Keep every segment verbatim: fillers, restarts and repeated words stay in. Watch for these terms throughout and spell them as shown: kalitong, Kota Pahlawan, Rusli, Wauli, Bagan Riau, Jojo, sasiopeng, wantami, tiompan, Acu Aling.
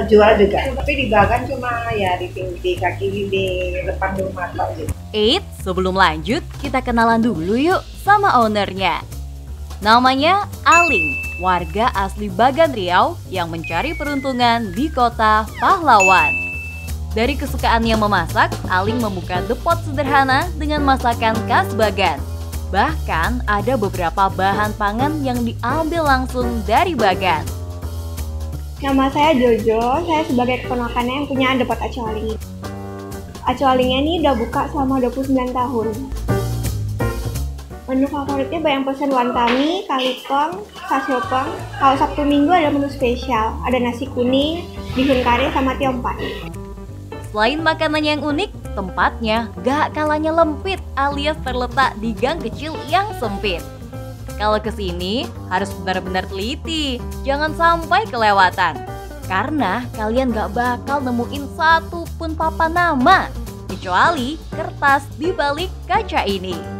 uh, jual juga. Tapi di Bagan cuma ya di pinggir kaki di depan rumah kok gitu. Eits, sebelum lanjut kita kenalan dulu yuk sama ownernya. Namanya Aling, warga asli Bagan Riau yang mencari peruntungan di Kota Pahlawan. Dari kesukaannya memasak, Aling membuka depot sederhana dengan masakan khas Bagan. Bahkan ada beberapa bahan pangan yang diambil langsung dari Bagan. Nama saya Jojo, saya sebagai keponakannya yang punya depot Acu Aling. Acu Alingnya ini udah buka selama dua puluh sembilan tahun. Menu favoritnya banyak pesan wantami, kalitong, sasiopeng. Kalau Sabtu Minggu ada menu spesial, ada nasi kuning, bihun kare, sama tiompan. Selain makanannya yang unik, tempatnya gak kalahnya lempit alias terletak di gang kecil yang sempit. Kalau kesini harus benar-benar teliti, jangan sampai kelewatan. Karena kalian gak bakal nemuin satu pun papan nama, kecuali kertas di balik kaca ini.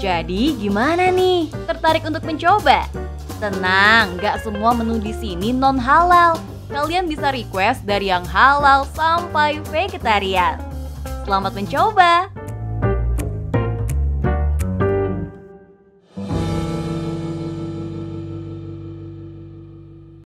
Jadi gimana nih? Tertarik untuk mencoba? Tenang, gak semua menu di sini non halal. Kalian bisa request dari yang halal sampai vegetarian. Selamat mencoba!